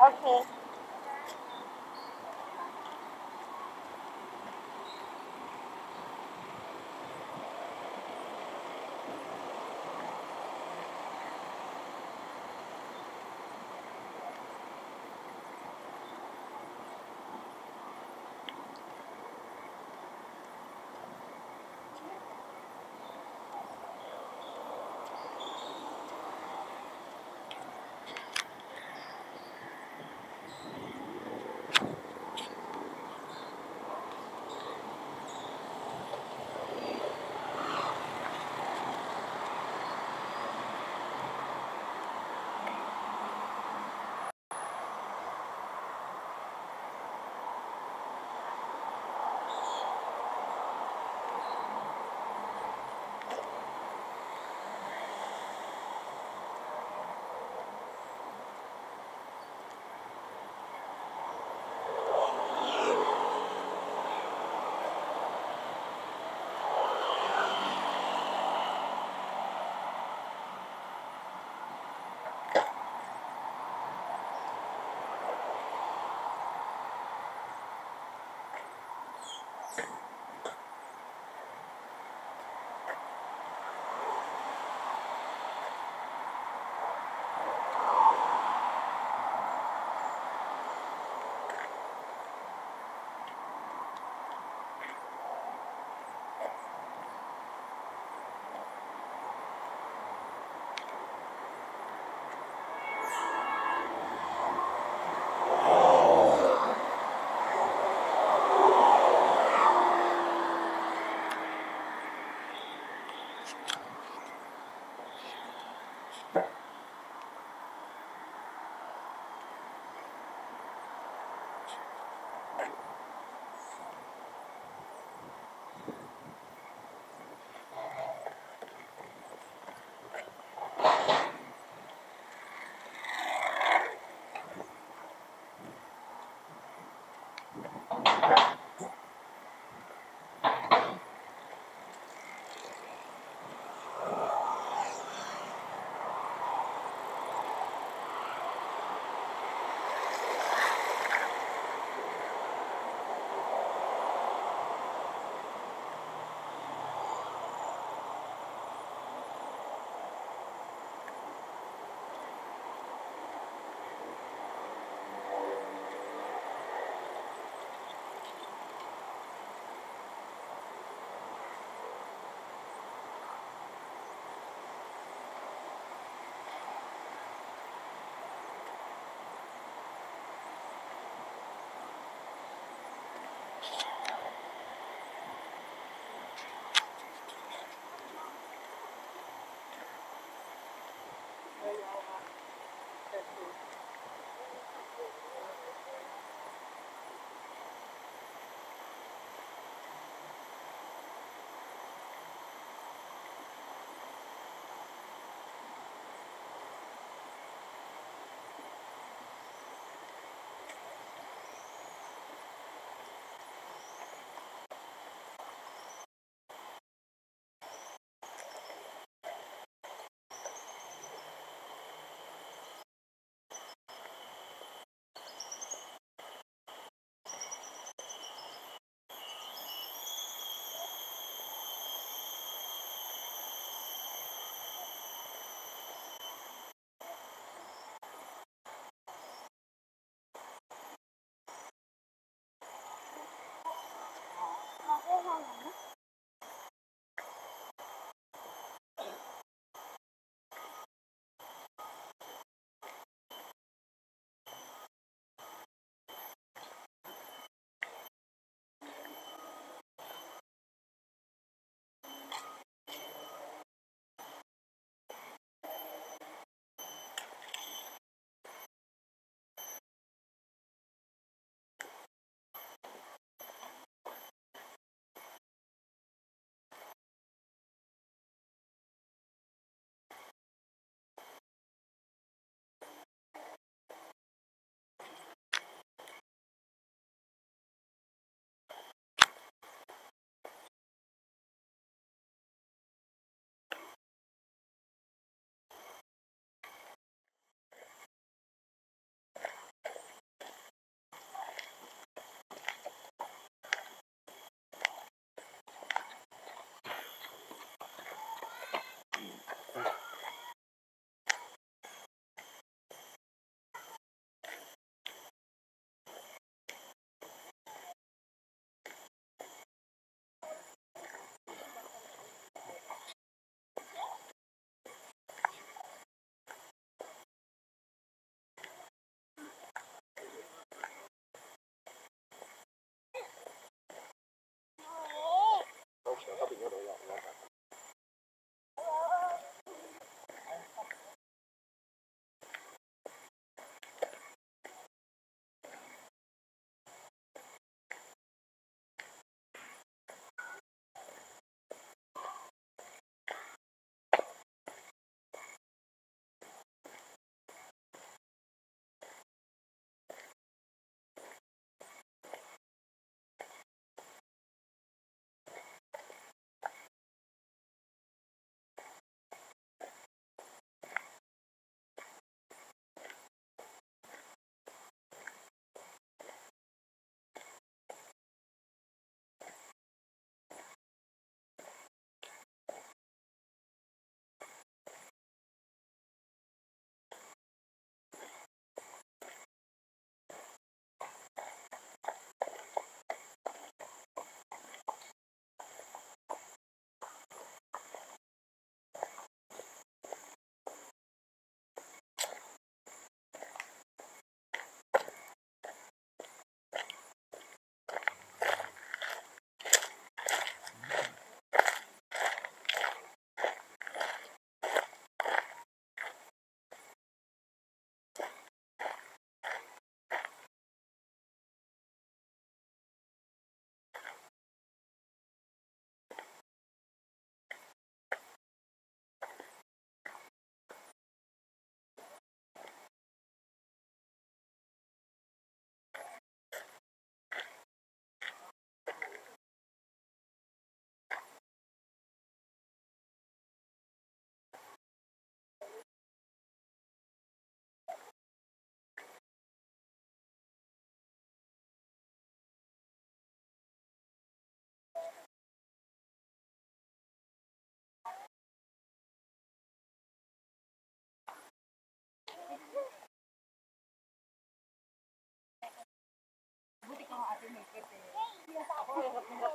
Okay.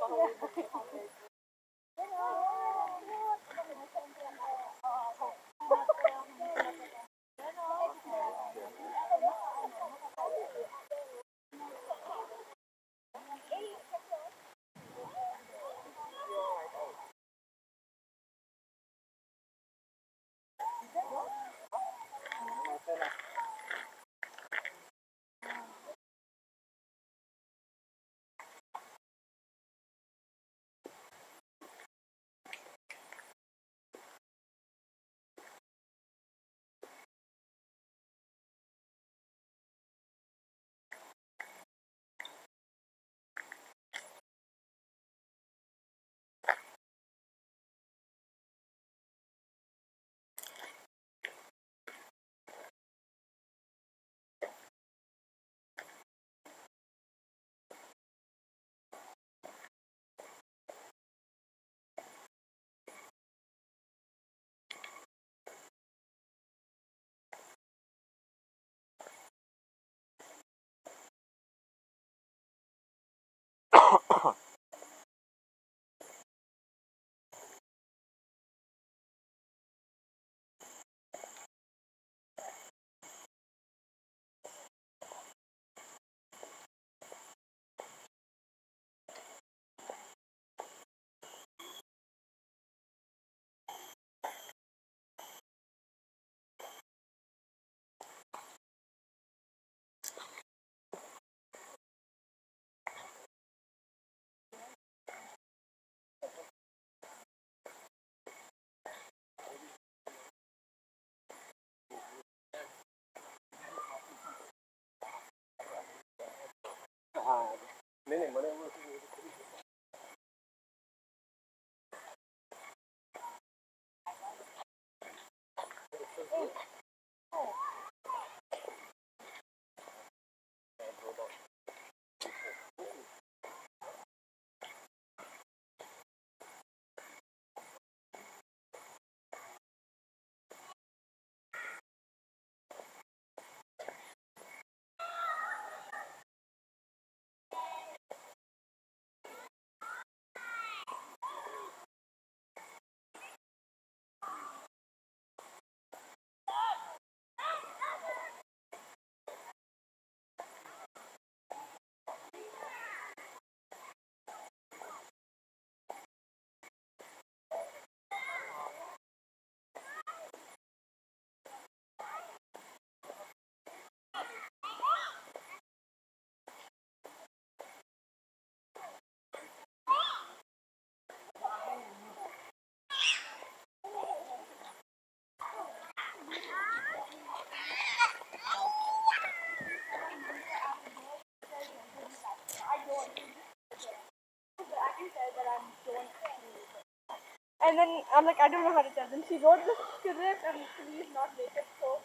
नहीं मैंने वो and then I'm like, I don't know how to tell them. She wrote the script and please not make it so.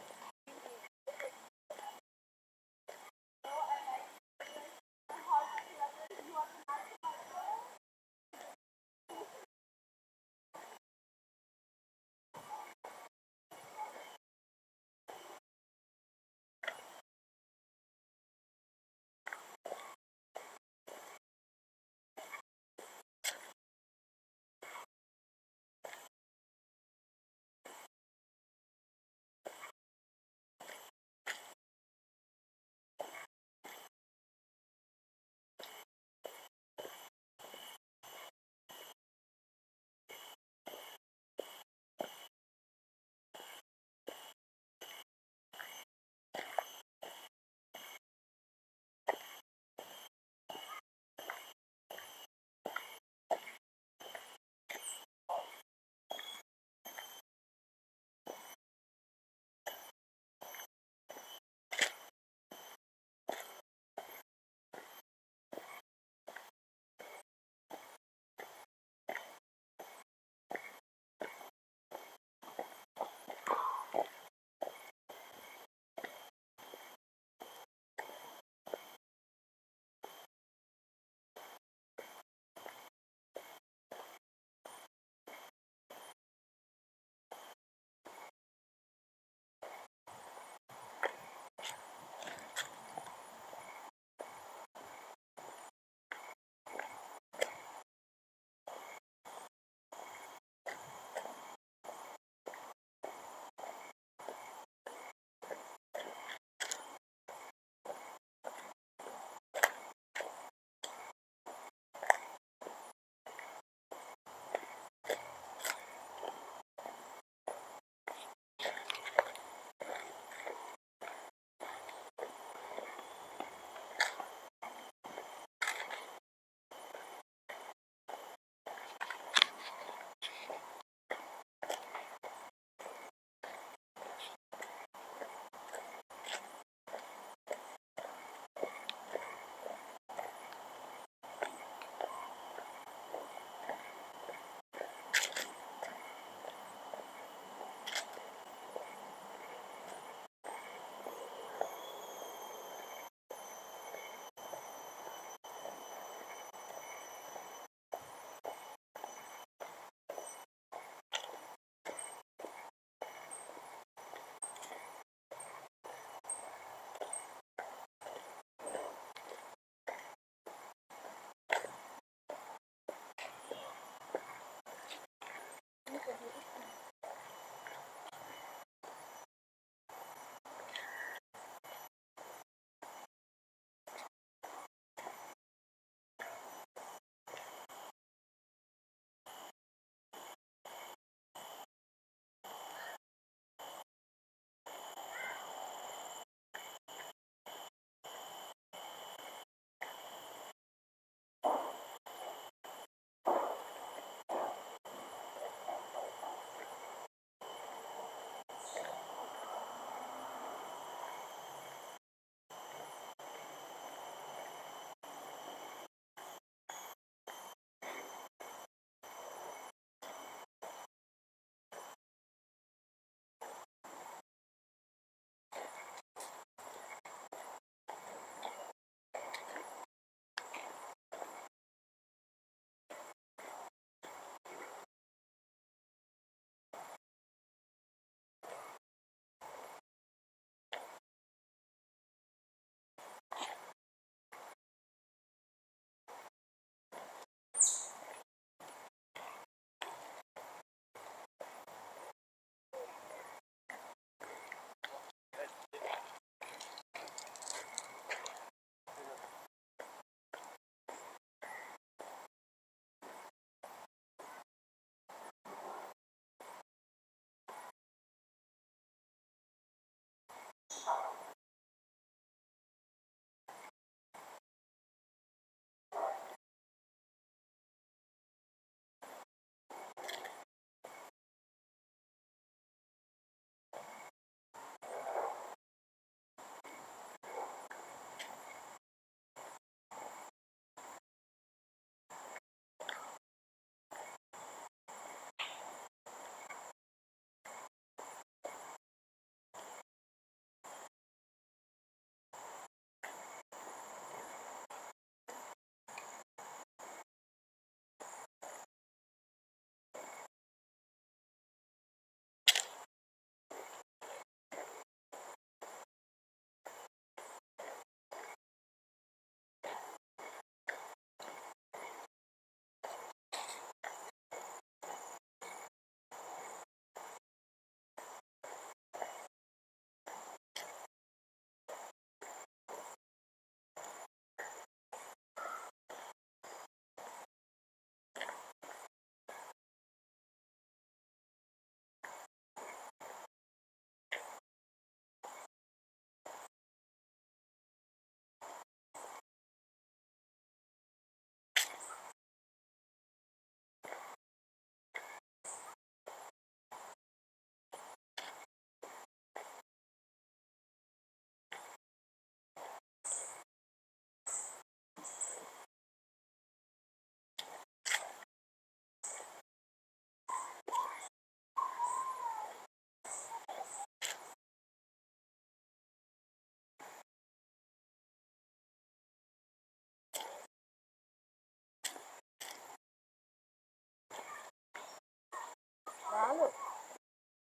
Кому?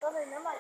Который на магии.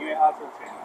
因为它是全年。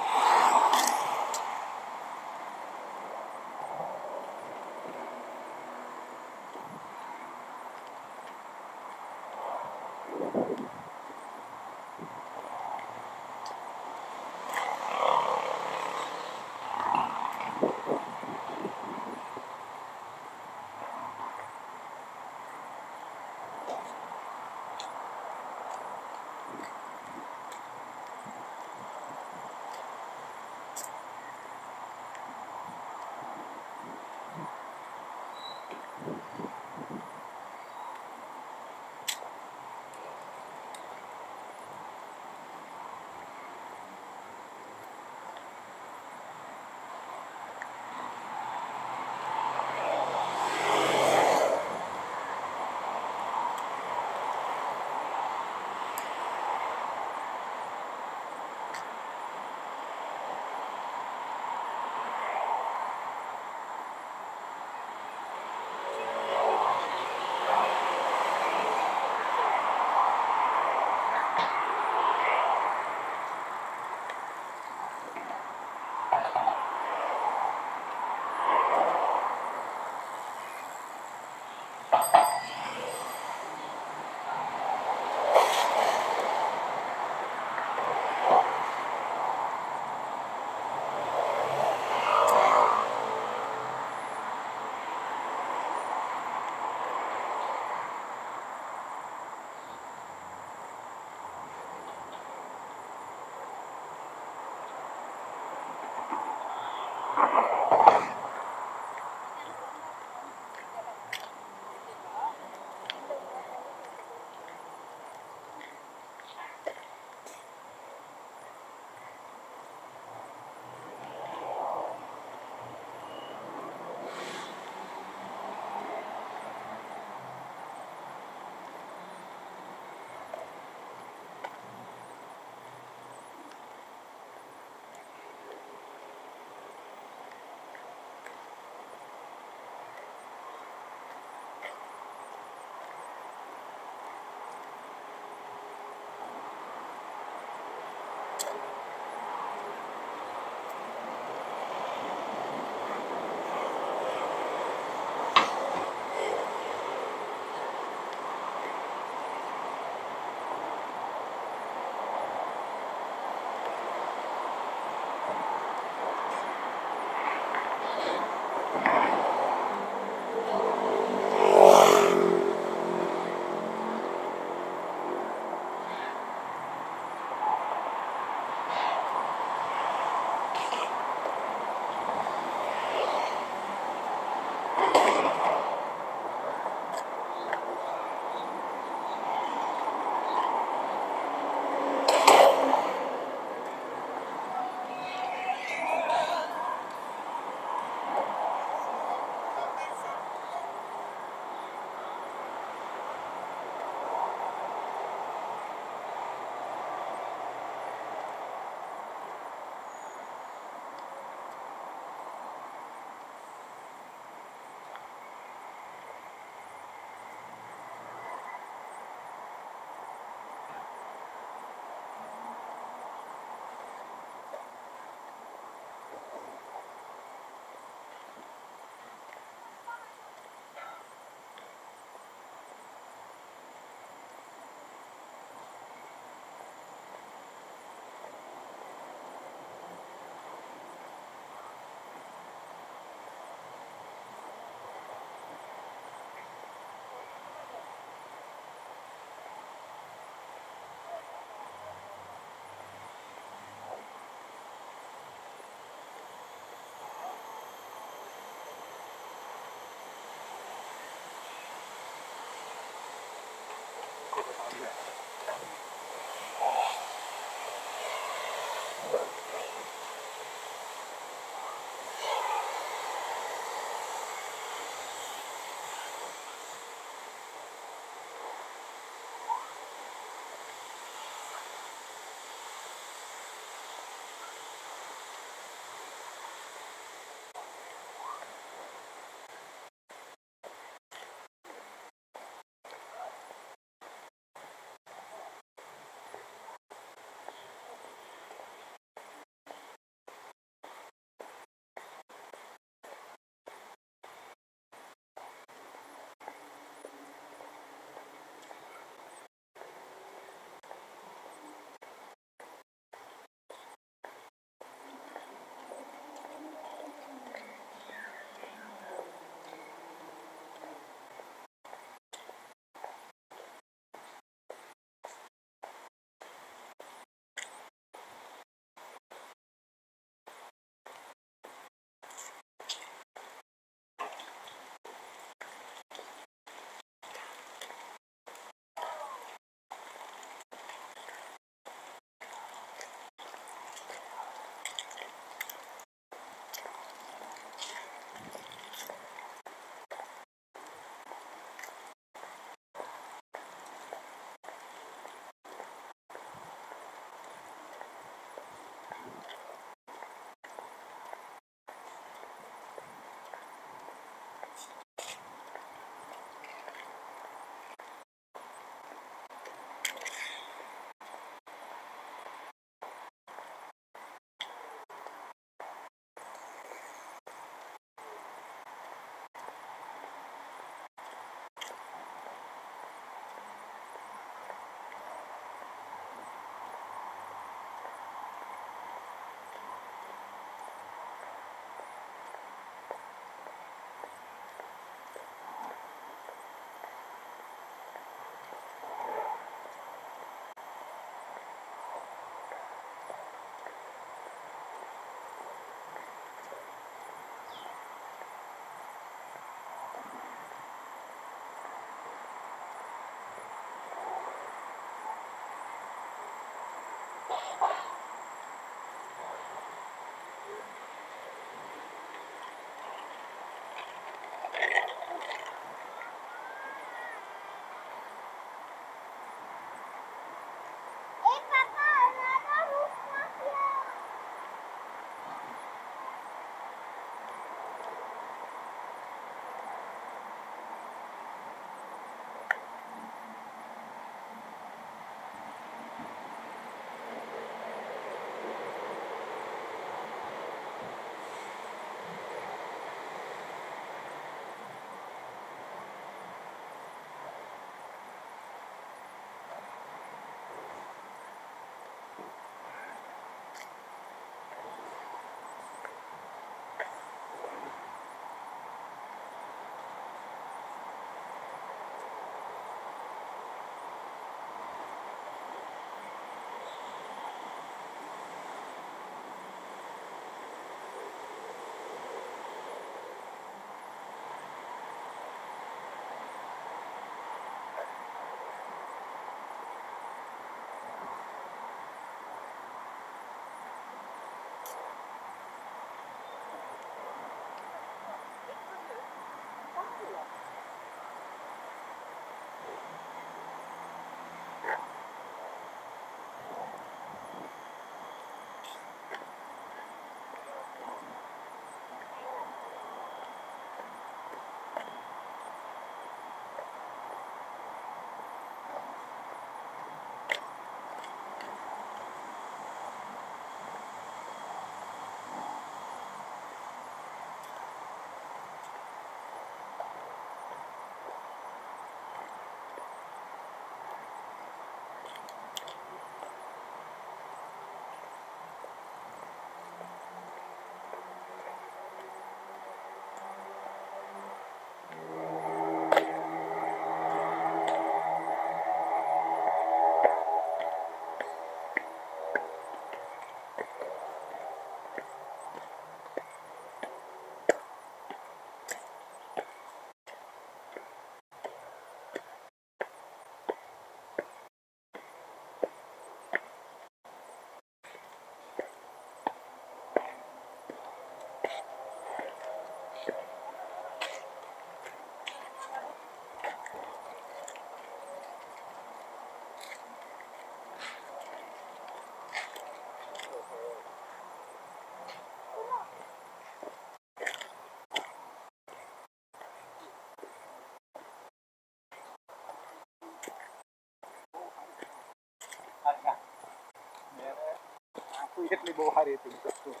Если бы Харри, это не так сложно.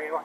Everyone.